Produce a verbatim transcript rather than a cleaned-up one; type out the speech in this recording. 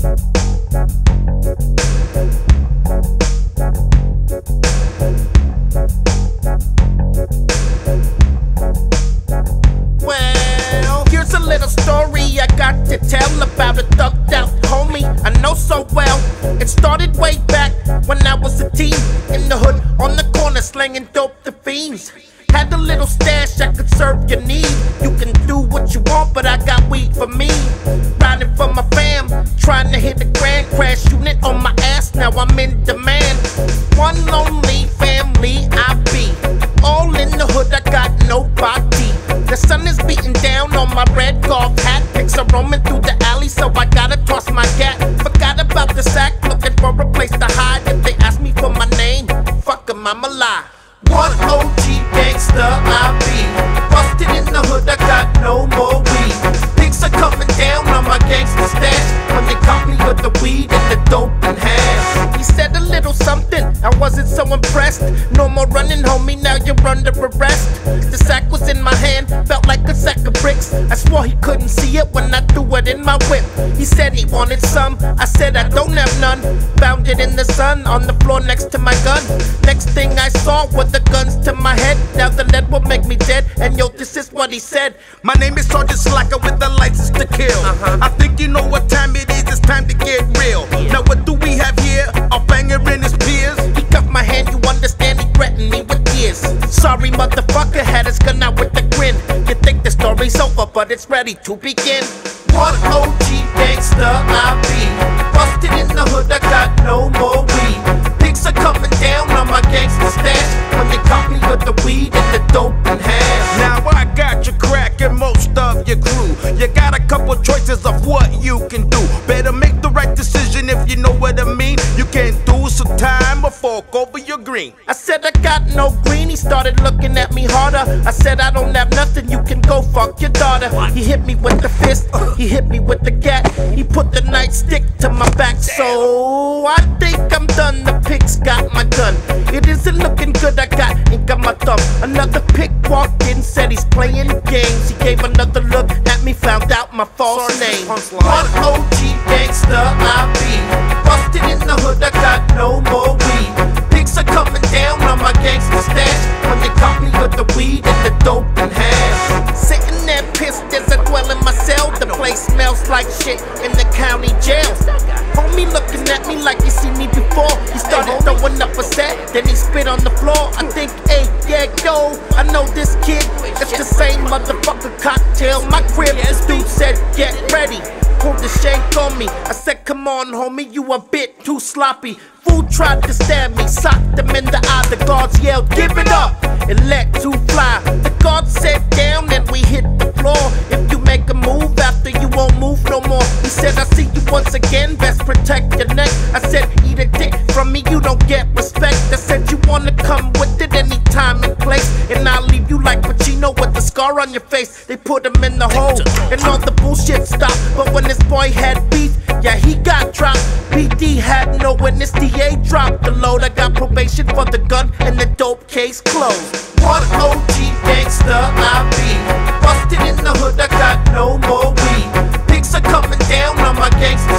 Well, here's a little story I got to tell about a thugged out homie I know so well. It started way back when I was a teen, in the hood on the corner slanging dope to fiends. Had a little stash that could serve your need. You can do what you want, but I got weed for me. Riding for my fam, trying to hit the grand crash unit on my ass, now I'm in demand. One lonely family I be, all in the hood, I got nobody. The sun is beating down on my red golf hat. Pics are roaming through the alley, so I gotta toss my gat. Forgot about the sack, looking for a place to hide. If they ask me for my name, fuck them, I'ma lie. One O G gangster I be, busted in the hood, I got no more weed. Things are coming down on my gangster stash, when they caught me with the weed and the dope and hash. He said a little something, I wasn't so impressed. No more running, homie, now you're under arrest. The sack was in my hand, felt like a sack of bricks. I swore he couldn't see it when I threw it in my whip. He said he wanted some, I said I don't have none. Found it in the sun, on the floor next to my gun. Next thing I saw was the guns to my head. Now the lead will make me dead, and yo, this is what he said. My name is Sergeant Slacker with the license to kill. uh-huh. I think you know what time it is, it's time to get real. yeah. Now what do we have here? A banger and his peers. He cuffed my hand, you understand, he threatened me with tears. Sorry motherfucker, had his gun out with a grin. You think the story's over, but it's ready to begin. One O G gangster I be, busted in the hood, I got no more weed. Things are coming down on my gangster stash, when they caught me with the weed and the dope and hash. Now I got your crack and most of your crew. You got a couple choices of what you can do. Better make the right decision if you know what I mean. You can't do some time or fork over your green. I said I got no green, he started looking at me harder. I said I don't have nothing, you can go fuck your daughter. He hit me with the fist, he hit me with the gat. He put the nightstick to my back, so I think I'm done. The pick's got my gun, it isn't looking good, I got ink on my thumb. Another pick walked in, said he's playing games. He gave another look at me, found out my false name. One O G gangster I be, busted in the hood, I got no more weed. Pigs are coming down on my gangster stash, when they caught me with the weed and the dope and hash. Sitting there pissed as I dwell in my cell. The place smells like shit in the county jail. Homie looking at me like he seen me before. He started throwing up a set, then he spit on the floor. I think, hey, yeah, yo, I know this kid. It's the same motherfucker cocktail my crib. This dude said, get ready, pulled the shank on me. I said, come on, homie, you a bit too sloppy. Fool tried to stab me, socked him in the eye. The guards yelled, give it up, and let two fly. The guards sat down and we hit the floor. If you make a move after, you won't move no more. He said, I see you once again, best protect your neck. I said, eat a dick from me, you don't get respect. I said, you wanna come with it any time and place, and I'll leave you like Pacino with the scar on your face. They put him in the hole, and all the bullshit stopped. But when this boy had beef, yeah, he got dropped. P D had no witness, D A dropped the load. I got probation for the gun and the dope case closed. One O G gangster I be, busted in the hood, I got no more weed. Things are coming down on my gangster